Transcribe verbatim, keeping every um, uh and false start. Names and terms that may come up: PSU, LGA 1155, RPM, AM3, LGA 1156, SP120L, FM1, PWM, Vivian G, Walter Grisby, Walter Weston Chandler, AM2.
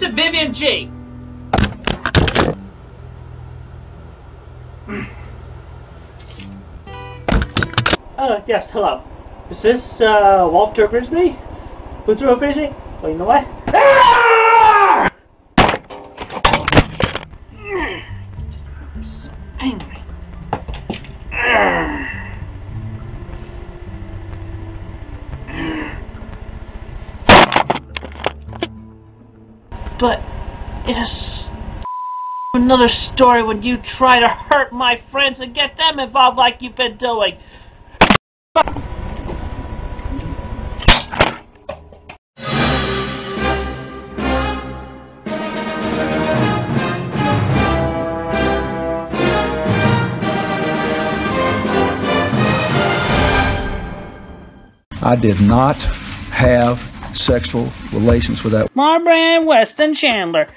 to Vivian G. Uh, yes, hello. Is this, uh, Walter Grisby? Who threw a frisbee? Oh, you know what? Ah! I'm so angry. But it is another story when you try to hurt my friends and get them involved like you've been doing. I did not have sexual relations with that Walter Weston Chandler.